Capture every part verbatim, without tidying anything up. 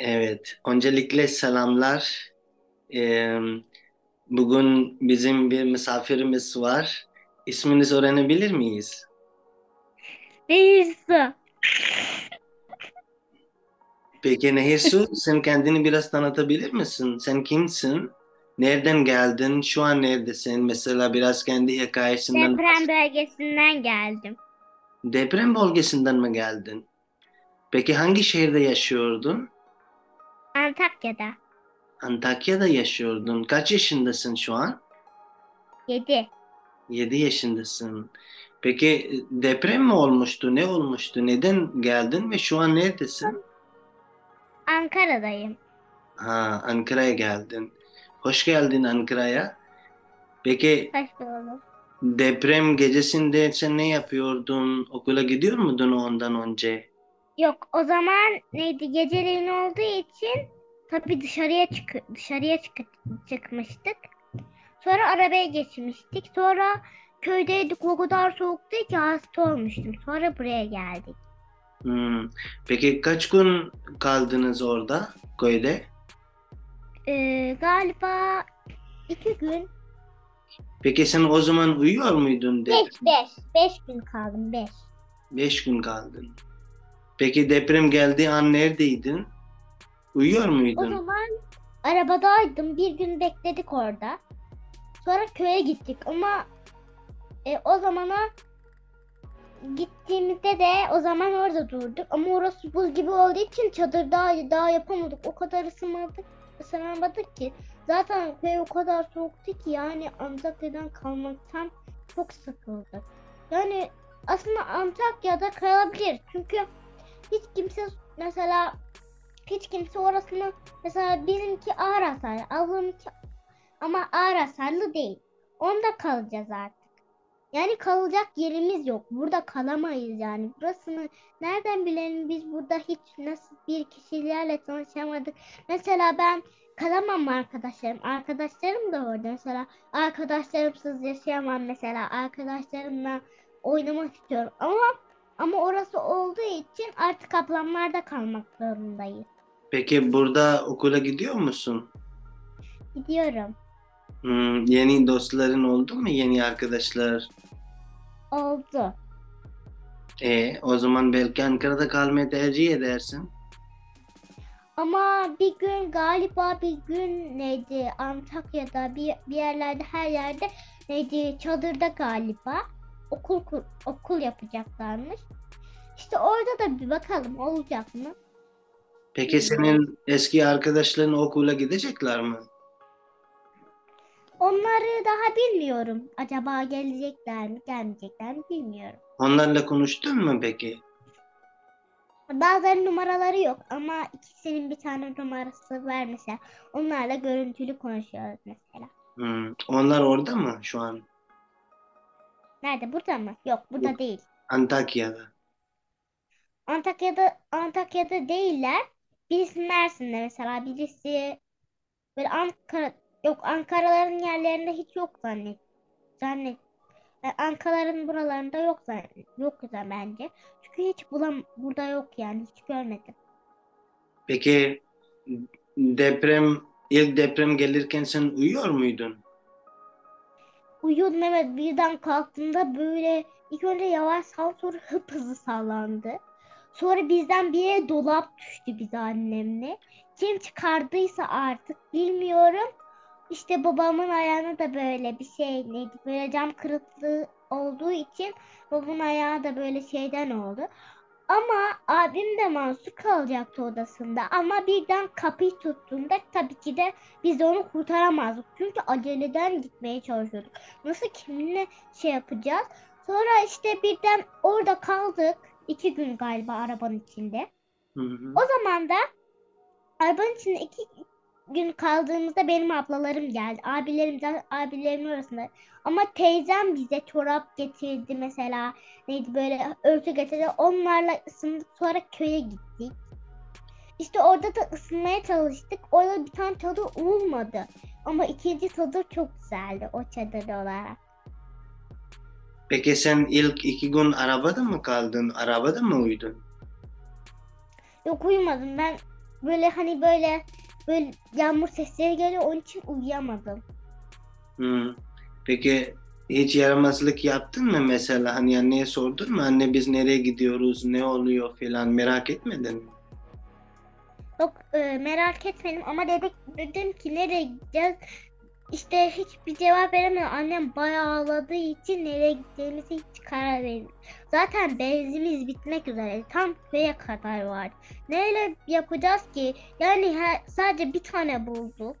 Evet, öncelikle selamlar. Ee, Bugün bizim bir misafirimiz var. İsminizi öğrenebilir miyiz? Nehirsu. Peki Nehirsu, sen kendini biraz tanıtabilir misin? Sen kimsin? Nereden geldin? Şu an neredesin? Mesela biraz kendi hikayesinden... Deprem bölgesinden geldim. Deprem bölgesinden mi geldin? Peki hangi şehirde yaşıyordun? Antakya'da. Antakya'da yaşıyordun. Kaç yaşındasın şu an? Yedi. Yedi yaşındasın. Peki deprem mi olmuştu? Ne olmuştu? Neden geldin ve şu an neredesin? Ankara'dayım. Ha, Ankara'ya geldin. Hoş geldin Ankara'ya. Peki hoş bulduk. Deprem gecesinde sen ne yapıyordun? Okula gidiyor muydun ondan önce? Yok, o zaman neydi? Geceleyin olduğu için tabii dışarıya çık dışarıya çık çıkmıştık. Sonra arabaya geçmiştik. Sonra köydeydik. O kadar soğuktu ki hasta olmuştum. Sonra buraya geldik. Hmm. Peki kaç gün kaldınız orada köyde? Ee, galiba iki gün. Peki sen o zaman uyuyor muydun? Beş, beş. Beş gün kaldım. Beş. Beş gün kaldın. Peki deprem geldiği an neredeydin? Uyuyor muydun? O zaman arabadaydım. Bir gün bekledik orada. Sonra köye gittik ama e, o zamana gittiğimizde de o zaman orada durduk. Ama orası buz gibi olduğu için çadır daha, daha yapamadık. O kadar ısınmadık, ısınamadık ki. Zaten köy o kadar soğuktu ki yani Antakya'dan kalmaktan çok sıkıldık. Yani aslında Antakya'da kalabilir. Çünkü hiç kimse mesela hiç kimse orasını mesela bizimki ağır hasarlı, ablamınki ama ağır hasarlı değil. Onda kalacağız artık. Yani kalacak yerimiz yok. Burada kalamayız yani. Burasını nereden bilelim biz burada hiç nasıl bir kişilerle tanışamadık. Mesela ben kalamam arkadaşlarım. Arkadaşlarım da orada mesela. Arkadaşlarımsız yaşayamam mesela. Arkadaşlarımla oynamak istiyorum ama Ama orası olduğu için artık ablamlarda kalmak zorundayız. Peki burada okula gidiyor musun? Gidiyorum. Hmm, yeni dostların oldu mu? Yeni arkadaşlar? Oldu. E, o zaman belki Ankara'da kalmayı tercih edersin. Ama bir gün galiba bir gün neydi Antakya'da bir, bir yerlerde her yerde neydi çadırda galiba. Okul okul yapacaklarmış. İşte orada da bir bakalım olacak mı? Peki senin eski arkadaşların okula gidecekler mi? Onları daha bilmiyorum. Acaba gelecekler mi, gelmeyecekler mi bilmiyorum. Onlarla konuştun mu peki? Bazıları numaraları yok ama ikisinin bir tane numarası var mesela. Onlarla görüntülü konuşuyoruz mesela. Hmm. Onlar orada mı şu an? Nerede? Burada mı? Yok, burada Yok. değil. Antakya'da. Antakya'da Antakya'da değiller. Birisi Mersin'de mesela, birisi böyle Ankara. Yok, Ankara'ların yerlerinde hiç yok zannet. Zannet. Yani Ankara'ların buralarında yok zannet. Yok da bence. Çünkü hiç bulam burada yok yani, hiç görmedim. Peki deprem ilk deprem gelirken sen uyuyor muydun? Uyuyordum evet, birden kalktığımda böyle ilk önce yavaş sal sonra hıp hızlı sallandı. Sonra bizden bir yere dolap düştü biz annemle. Kim çıkardıysa artık bilmiyorum. İşte babamın ayağına da böyle bir şey neydi böyle cam kırıklığı olduğu için babamın ayağı da böyle şeyden oldu. Ama abim de mahsur kalacaktı odasında ama birden kapıyı tuttuğunda tabii ki de biz de onu kurtaramazdık. Çünkü aceleden gitmeye çalışıyorduk. Nasıl kiminle şey yapacağız? Sonra işte birden orada kaldık. İki gün galiba arabanın içinde. Hı hı. O zaman da arabanın içinde iki gün kaldığımızda benim ablalarım geldi. Abilerim de abilerimin arasında. Ama teyzem bize çorap getirdi mesela. Neydi böyle örtü getirdi. Onlarla ısındık. Sonra köye gittik. İşte orada da ısınmaya çalıştık. Orada bir tane çadır olmadı. Ama ikinci çadır çok güzeldi o çadır olarak. Peki sen ilk iki gün arabada mı kaldın? Arabada mı uyudun? Yok, uyumadım ben. Böyle hani böyle böyle yağmur sesleri geliyor, onun için uyuyamadım. Hmm. Peki hiç yaramazlık yaptın mı mesela? Hani anneye sordun mu? Anne biz nereye gidiyoruz, ne oluyor falan, merak etmedin mi? Yok, e, merak etmedim ama dedik, dedim ki nereye gideceğiz? İşte hiçbir cevap veremiyor. Annem bayağı ağladığı için nereye gideceğimizi hiç karar vermiyor. Zaten benzimiz bitmek üzere. Tam köye kadar var. Neyle yapacağız ki? Yani her, sadece bir tane bulduk.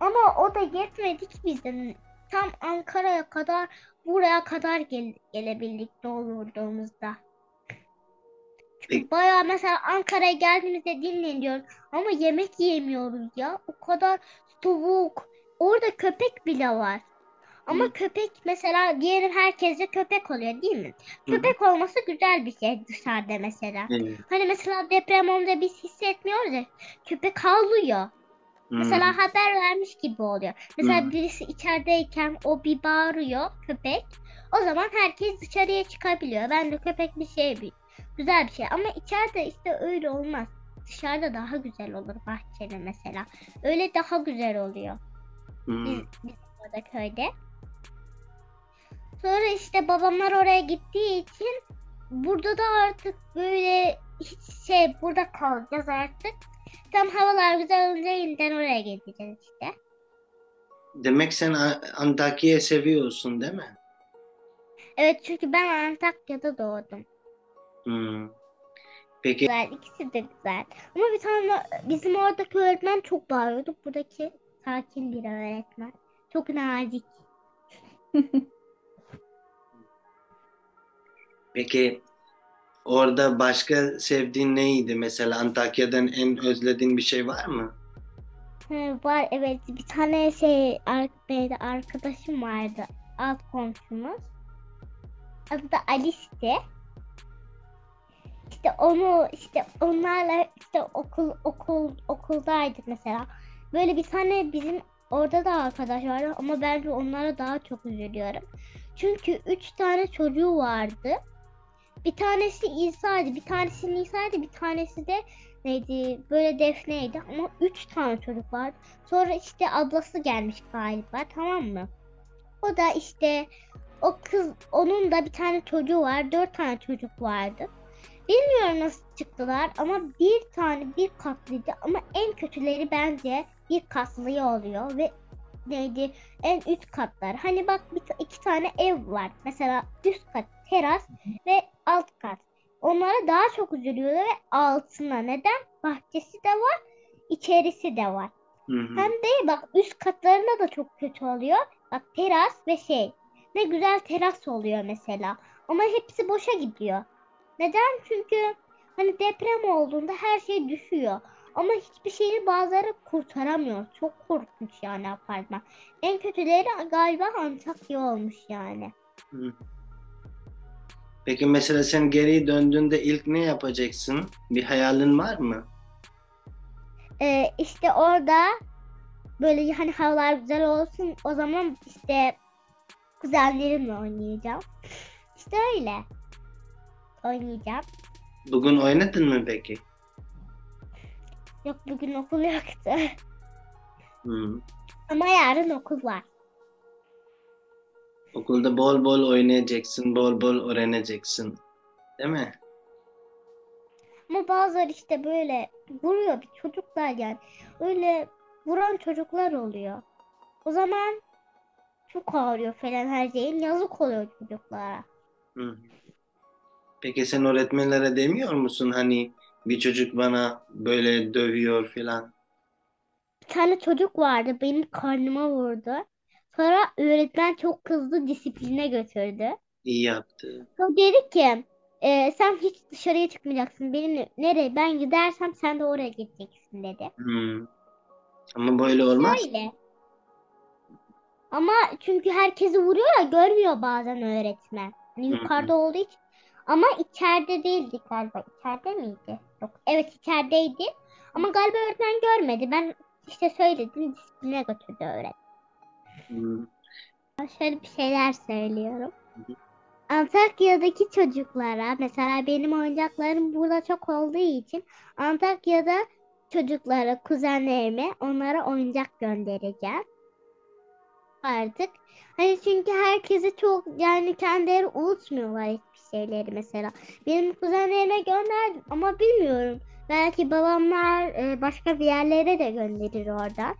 Ama o da yetmedi ki bizden. Tam Ankara'ya kadar, buraya kadar gel gelebildik doğurduğumuzda. Bayağı mesela Ankara'ya geldiğimizde dinleniyoruz. Ama yemek yiyemiyoruz ya. O kadar soğuk. Orada köpek bile var. Ama hı, köpek mesela diyelim herkeste köpek oluyor değil mi? Köpek hı, olması güzel bir şey dışarıda mesela. Hı. Hani mesela deprem olunca biz hissetmiyoruz ya. Köpek havlıyor. Hmm. Mesela haber vermiş gibi oluyor. Mesela hmm, birisi içerideyken o bir bağırıyor köpek. O zaman herkes dışarıya çıkabiliyor. Ben de köpek bir şey, bir güzel bir şey. Ama içeride işte öyle olmaz. Dışarıda daha güzel olur, bahçede mesela. Öyle daha güzel oluyor. Hmm. Biz, biz orada köyde. Sonra işte babamlar oraya gittiği için burada da artık böyle hiç şey, burada kalacağız artık. Tam havalar güzel olunca yeniden oraya gideceğiz işte. Demek sen Antakya'yı seviyorsun değil mi? Evet, çünkü ben Antakya'da doğdum. Hmm. Peki. Güzel, ikisi de güzel. Ama bir tane bizim oradaki öğretmen çok bağırıyordu. Buradaki sakin bir öğretmen. Çok nazik. Peki. Orada başka sevdiğin neydi mesela? Antakya'dan en özlediğin bir şey var mı? He, var evet. Bir tane şey arkadaşım vardı. Alt komşumuz. Adı da Ali'ydi. İşte onu işte onlarla işte okul okul okuldaydık mesela. Böyle bir tane bizim orada da arkadaş vardı ama ben de onlara daha çok üzülüyorum. Çünkü üç tane çocuğu vardı. Bir tanesi İsa'ydı, bir tanesi Nisa'ydı, bir tanesi de neydi, böyle Defne'ydi ama üç tane çocuk vardı. Sonra işte ablası gelmiş galiba, tamam mı? O da işte o kız, onun da bir tane çocuğu var, dört tane çocuk vardı. Bilmiyorum nasıl çıktılar ama bir tane bir katlıydı ama en kötüleri bence bir katlıya oluyor ve neydi en üst katlar. Hani bak bir, iki tane ev var mesela, üst kat teras ve alt kat. Onlara daha çok üzülüyorlar ve altına neden? Bahçesi de var, içerisi de var. Hı hı. Hem de bak üst katlarına da çok kötü oluyor. Bak teras ve şey, ne güzel teras oluyor mesela. Ama hepsi boşa gidiyor. Neden? Çünkü hani deprem olduğunda her şey düşüyor. Ama hiçbir şeyi bazıları kurtaramıyor. Çok korkunç yani apartman. En kötüleri galiba Antakya olmuş yani. Hı. Peki mesela sen geri döndüğünde ilk ne yapacaksın? Bir hayalin var mı? Ee, işte orada böyle hani havalar güzel olsun, o zaman işte kuzenlerimle oynayacağım. İşte öyle oynayacağım. Bugün oynadın mı peki? Yok, bugün okul yoktu. Hmm. Ama yarın okul var. Okulda bol bol oynayacaksın, bol bol öğreneceksin. Değil mi? Ama bazıları işte böyle vuruyor bir çocuklar yani. Öyle vuran çocuklar oluyor. O zaman çok ağrıyor falan her şeyin. Yazık oluyor çocuklara. Hı. Peki sen öğretmenlere demiyor musun? Hani bir çocuk bana böyle dövüyor falan. Bir tane çocuk vardı, benim karnıma vurdu. Sonra öğretmen çok kızdı, disipline götürdü. İyi yaptı. O dedi ki e, sen hiç dışarıya çıkmayacaksın. Benim nereye ben gidersem sen de oraya gideceksin dedi. Hmm. Ama böyle olmaz. Öyle. Ama çünkü herkesi vuruyor ya, görmüyor bazen öğretmen. Yani yukarıda olduğu için. Ama içeride değildi galiba. İçeride miydi? Yok. Evet, içerideydi. Ama galiba öğretmen görmedi. Ben işte söyledim, disipline götürdü öğretmen. Hmm. Şöyle bir şeyler söylüyorum. Antakya'daki çocuklara, mesela benim oyuncaklarım burada çok olduğu için Antakya'da çocuklara, kuzenlerime, onlara oyuncak göndereceğim artık. Hani çünkü herkesi çok, yani kendileri unutmuyorlar hiçbir şeyleri mesela. Benim kuzenlerime gönderdim ama bilmiyorum. Belki babamlar başka bir yerlere de gönderir oradan.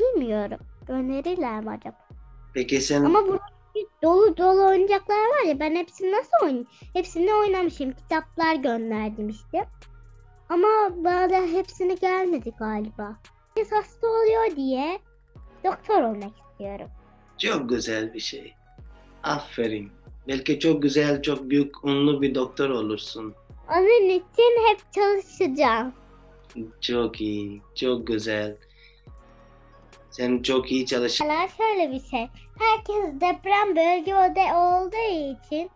Bilmiyorum. Gönderirler mi acaba? Peki sen... Ama burada dolu dolu oyuncaklar var ya, ben hepsini nasıl oynayayım? Hepsini oynamışım. Kitaplar gönderdim işte. Ama bana da hepsini gelmedi galiba. Biz hasta oluyor diye doktor olmak istiyorum. Çok güzel bir şey. Aferin. Belki çok güzel, çok büyük, ünlü bir doktor olursun. Onun için hep çalışacağım. Çok iyi, çok güzel. Sen çok iyi çalışıyorsun. Şöyle bir şey. Herkes deprem bölgede olduğu için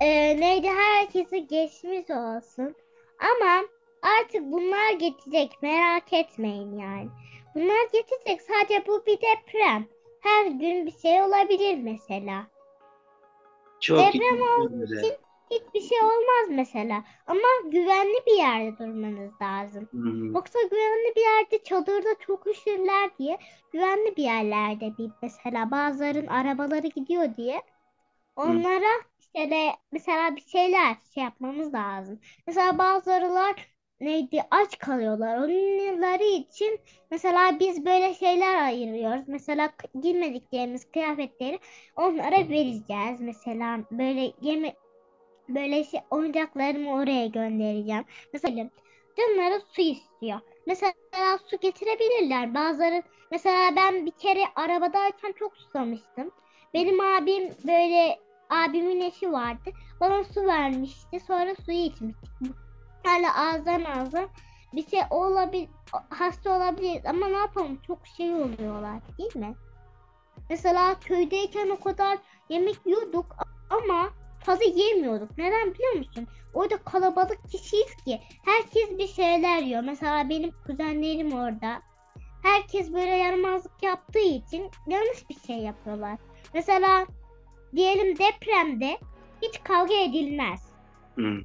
e, neydi herkesi geçmiş olsun. Ama artık bunlar geçecek, merak etmeyin yani. Bunlar geçecek, sadece bu bir deprem. Her gün bir şey olabilir mesela. Çok deprem olduğu için hiçbir şey olmaz mesela. Ama güvenli bir yerde durmanız lazım. Hmm. Yoksa güvenli bir yerde, çadırda çok üşürler diye güvenli bir yerlerde, bir mesela bazıların arabaları gidiyor diye onlara hmm. işte de mesela bir şeyler şey yapmamız lazım. Mesela bazı arılar neydi aç kalıyorlar. Onları için mesela biz böyle şeyler ayırıyoruz. Mesela giymediklerimiz kıyafetleri onlara vereceğiz. Mesela böyle yeme böyle şey, oyuncaklarımı oraya göndereceğim. Mesela canları su istiyor. Mesela su getirebilirler. Bazıları mesela ben bir kere arabadayken çok susamıştım. Benim abim böyle abimin eşi vardı. Bana su vermişti. Sonra suyu içmiştik. Hala ağızdan ağza bir şey olabilir, hasta olabiliriz ama ne yapalım, çok şey oluyorlar değil mi? Mesela köydeyken o kadar yemek yiyorduk ama fazla yemiyorduk. Neden biliyor musun? Orada kalabalık kişiyiz ki herkes bir şeyler yiyor. Mesela benim kuzenlerim orada. Herkes böyle yaramazlık yaptığı için yanlış bir şey yapıyorlar. Mesela diyelim depremde hiç kavga edilmez. Hmm.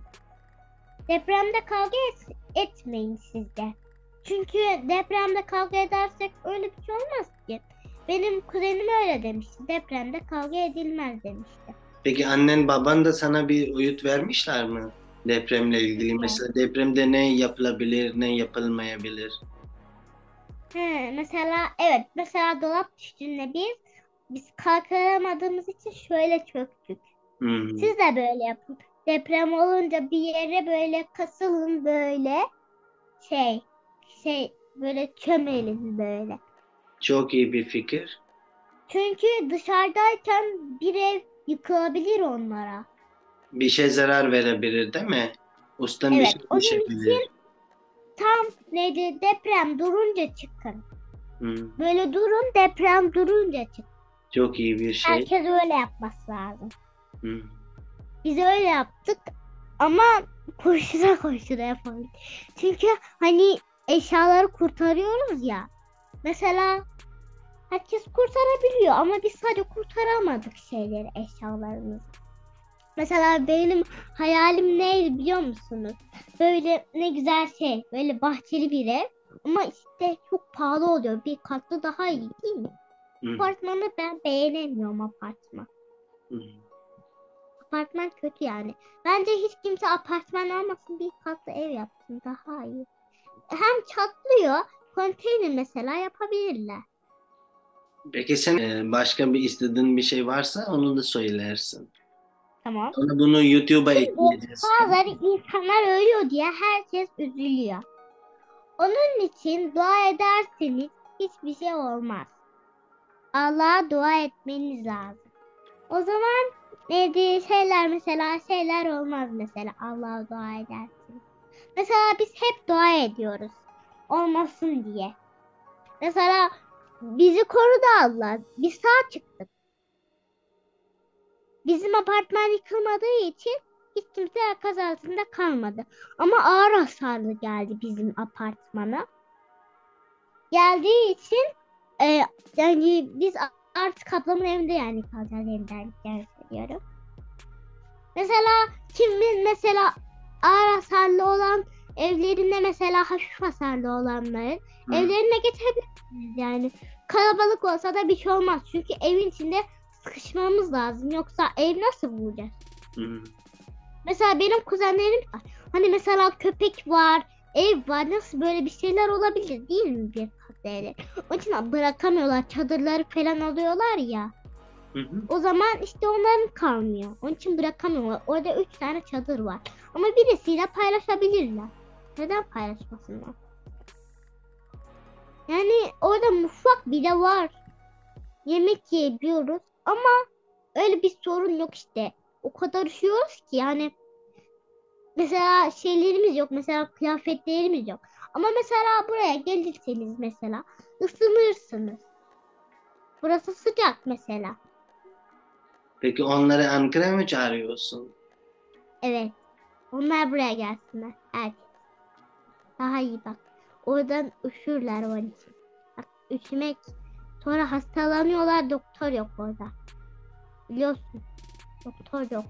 Depremde kavga et, etmeyin siz de. Çünkü depremde kavga edersek öyle bir şey olmaz ki. Benim kuzenim öyle demişti. Depremde kavga edilmez demişti. Peki annen baban da sana bir öğüt vermişler mi? Depremle ilgili. Evet. Mesela depremde ne yapılabilir, ne yapılmayabilir? He, mesela evet. Mesela dolap düştüğünde biz, biz kalkamadığımız için şöyle çöktük. Hmm. Siz de böyle yapın. Deprem olunca bir yere böyle kasılın, böyle şey şey böyle çömelin böyle. Çok iyi bir fikir. Çünkü dışarıdayken bir ev yıkılabilir onlara. Bir şey zarar verebilir değil mi? Ustan evet, bir şey düşebilir. Tam neydi deprem durunca çıkın. Hmm. Böyle durun, deprem durunca çıkın. Çok iyi bir şey. Herkes öyle yapması lazım. Hmm. Biz öyle yaptık ama koşura koşura yapalım. Çünkü hani eşyaları kurtarıyoruz ya. Mesela herkes kurtarabiliyor ama biz sadece kurtaramadık şeyleri, eşyalarımızı. Mesela benim hayalim neydi biliyor musunuz? Böyle ne güzel şey, böyle bahçeli bir ev. Ama işte çok pahalı oluyor. Bir katlı daha iyi değil mi? Hı. Apartmanı ben beğenemiyorum, apartman. Hı. Apartman kötü yani. Bence hiç kimse apartman almasın, bir katlı ev yapsın daha iyi. Hem çatlıyor, konteyner mesela yapabilirler. Peki sen başka bir istediğin bir şey varsa onu da söylersin. Tamam. Sonra bunu YouTube'a ekleyeceğiz. Bazıları insanlar ölüyor diye herkes üzülüyor. Onun için dua ederseniz hiçbir şey olmaz. Allah'a dua etmeniz lazım. O zaman neydi şeyler mesela şeyler olmaz mesela Allah'a dua edersiniz. Mesela biz hep dua ediyoruz olmasın diye. Mesela bizi korudu Allah. Biz sağ çıktık. Bizim apartman yıkılmadığı için hiç kimse akaz altında kalmadı. Ama ağır hasarlı geldi bizim apartmana. Geldiği için e, yani biz artık ablamın evinde yani kalacağız, evden geldi. ediyorum. Mesela kimin mesela ağır hasarlı olan evlerinde mesela hafif hasarlı olanların Hı. evlerine getirebilirsiniz yani. Kalabalık olsa da bir şey olmaz. Çünkü evin içinde sıkışmamız lazım. Yoksa ev nasıl bulacağız? Hı. Mesela benim kuzenlerim var. Hani mesela köpek var, ev var. Nasıl böyle bir şeyler olabilir değil mi bir katlı? Onun için bırakamıyorlar. Çadırları falan alıyorlar ya. Hı hı. O zaman işte onların kalmıyor. Onun için bırakamıyorlar. Orada üç tane çadır var. Ama birisiyle paylaşabilirler. Neden paylaşmasınlar? Yani orada mutfak bile var. Yemek yiyebiliyoruz. Ama öyle bir sorun yok işte. O kadar üşüyoruz ki yani. Mesela şeylerimiz yok. Mesela kıyafetlerimiz yok. Ama mesela buraya gelirseniz mesela ısınırsınız. Burası sıcak mesela. Peki onları Ankara'ya mı çağırıyorsun? Evet. Onlar buraya gelsinler. Evet. Daha iyi bak. Oradan üşürler onun için. Bak üşümek. Sonra hastalanıyorlar. Doktor yok orada. Biliyorsun. Doktor yok.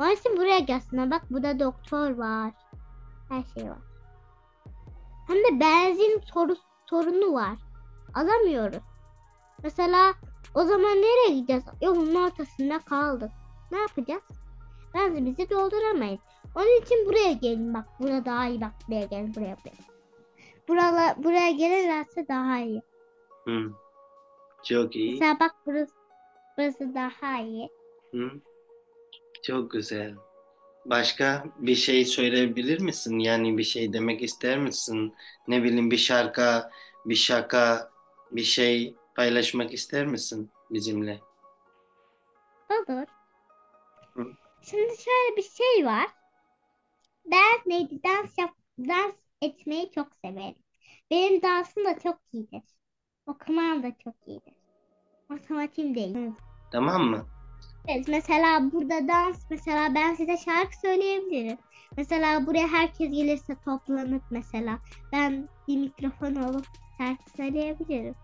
Onun için buraya gelsinler. Bak burada doktor var. Her şey var. Hem de benzin sorusu, sorunu var. Alamıyoruz. Mesela o zaman nereye gideceğiz? Yolun ortasında kaldık. Ne yapacağız? Benzinimizi dolduramayız. Onun için buraya gelin bak. Buna daha iyi bak. Buraya gelin. Buraya gelin. Burala, buraya gelirlerse daha iyi. Hı. Çok iyi. Mesela bak burası, burası daha iyi. Hı. Çok güzel. Başka bir şey söyleyebilir misin? Yani bir şey demek ister misin? Ne bileyim bir şarkı, bir şaka, bir şey... Paylaşmak ister misin bizimle? Olur. Hı? Şimdi şöyle bir şey var. Ben neydi? Dans, yap, dans etmeyi çok severim. Benim dansım da çok iyidir. Okumam da çok iyidir. Matematiğim değil. Tamam mı? Evet, mesela burada dans, mesela ben size şarkı söyleyebilirim. Mesela buraya herkes gelirse toplanıp mesela ben bir mikrofon alıp şarkı söyleyebilirim.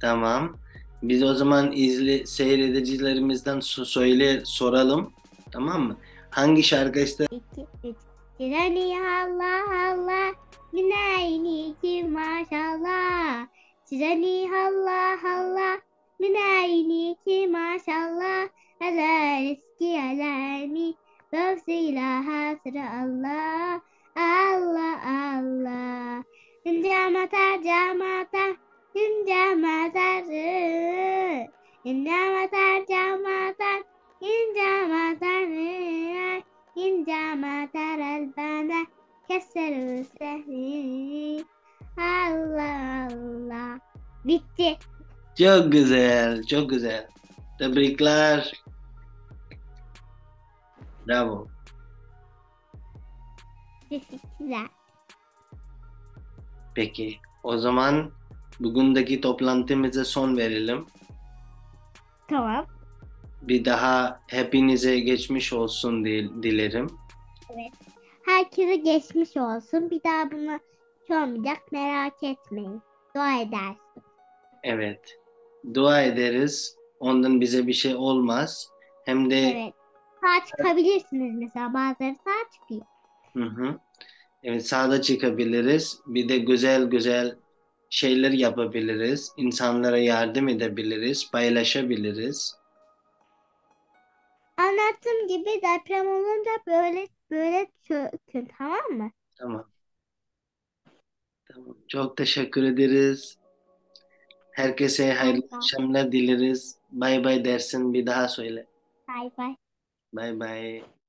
Tamam. Biz o zaman izle, seyredicilerimizden söyle soralım. Tamam mı? Hangi şarkı ister? iki üç Cirani Allah Allah Minayni ki maşallah Cirani Allah Allah Minayni ki maşallah Ala riski alami Bavsi ilaha sıra Allah Allah Allah Camata camata İncamatarı, incamatar, incamatar, incamatarı, incamatar albana, keser sehri, Allah Allah. Bitti. Çok güzel, çok güzel. Tebrikler. Bravo. Teşekkürler. Peki, o zaman... Bugündeki toplantımıza son verelim. Tamam. Bir daha hepinize geçmiş olsun dilerim. Evet. Herkese geçmiş olsun. Bir daha buna hiç olmayacak. Merak etmeyin. Dua edersin. Evet. Dua ederiz. Ondan bize bir şey olmaz. Hem de... Evet. Sağ çıkabilirsiniz mesela. Bazıları sağ çıkıyor. Hı hı. Evet. Sağda çıkabiliriz. Bir de güzel güzel şeyler yapabiliriz, insanlara yardım edebiliriz, paylaşabiliriz. Anlattığım gibi deprem olunca böyle böyle çökün, tamam mı? Tamam. Tamam. Çok teşekkür ederiz. Herkese bye hayırlı bye. Akşamlar dileriz. Bay bay dersin bir daha söyle. Bay bay. Bay bay.